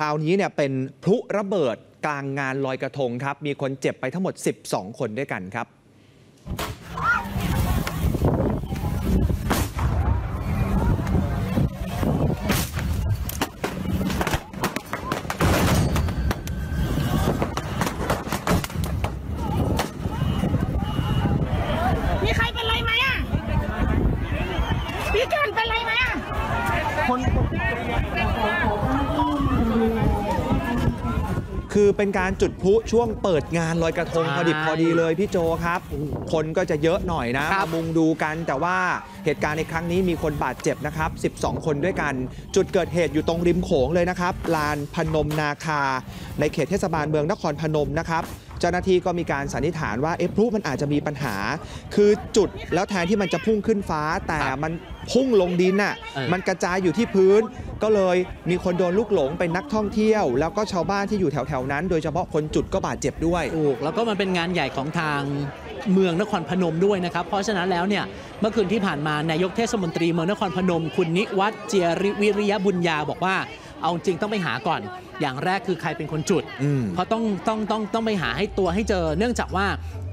คราวนี้เนี่ยเป็นพลุระเบิดกลางงานลอยกระทงครับมีคนเจ็บไปทั้งหมด12คนด้วยกันครับมีใครเป็นไรไหมอ่ะพี่เกินเป็นไรไหมอ่ะคือเป็นการจุดพลุช่วงเปิดงานลอยกระทงพอดิบพอดีเลยพี่โจครับคนก็จะเยอะหน่อยนะมามุงดูกันแต่ว่าเหตุการณ์ในครั้งนี้มีคนบาดเจ็บนะครับ12คนด้วยกันจุดเกิดเหตุอยู่ตรงริมโขงเลยนะครับลานพนมนาคาในเขตเทศบาลเมืองนครพนมนะครับเจ้าหน้าที่ก็มีการสันนิษฐานว่าพลุมันอาจจะมีปัญหาคือจุดแล้วแทนที่มันจะพุ่งขึ้นฟ้าแต่มันพุ่งลงดินน่ะมันกระจายอยู่ที่พื้นก็เลยมีคนโดนลูกหลงเป็นนักท่องเที่ยวแล้วก็ชาวบ้านที่อยู่แถวๆนั้นโดยเฉพาะคนจุดก็บาดเจ็บด้วยถูกแล้วก็มันเป็นงานใหญ่ของทางเมืองนครพนมด้วยนะครับเพราะฉะนั้นแล้วเนี่ยเมื่อคืนที่ผ่านมานายกเทศมนตรีเมืองนครพนมคุณนิวัฒน์เจียวิริยะบุญญาบอกว่าเอาจริงต้องไปหาก่อนอย่างแรกคือใครเป็นคนจุดเพราะต้องไปหาให้ตัวให้เจอเนื่องจากว่า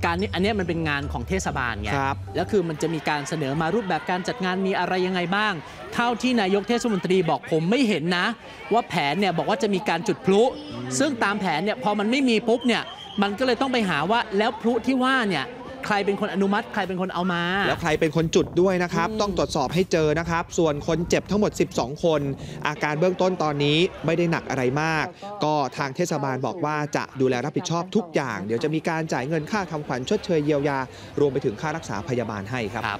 การนี้อันนี้มันเป็นงานของเทศบาลไงแล้วคือมันจะมีการเสนอมารูปแบบการจัดงานมีอะไรยังไงบ้างเท่าที่นายกเทศมนตรีบอกผมไม่เห็นนะว่าแผนเนี่ยบอกว่าจะมีการจุดพลุซึ่งตามแผนเนี่ยพอมันไม่มีปุ๊บเนี่ยมันก็เลยต้องไปหาว่าแล้วพลุที่ว่าเนี่ยใครเป็นคนอนุมัติใครเป็นคนเอามาแล้วใครเป็นคนจุดด้วยนะครับต้องตรวจสอบให้เจอนะครับส่วนคนเจ็บทั้งหมด12คนอาการเบื้องต้นตอนนี้ไม่ได้หนักอะไรมากก็ทางเทศบาลบอกว่าจะดูแลรับผิดชอบทุกอย่างเดี๋ยวจะมีการจ่ายเงินค่าทำขวัญชดเชยเยียวยารวมไปถึงค่ารักษาพยาบาลให้ครับ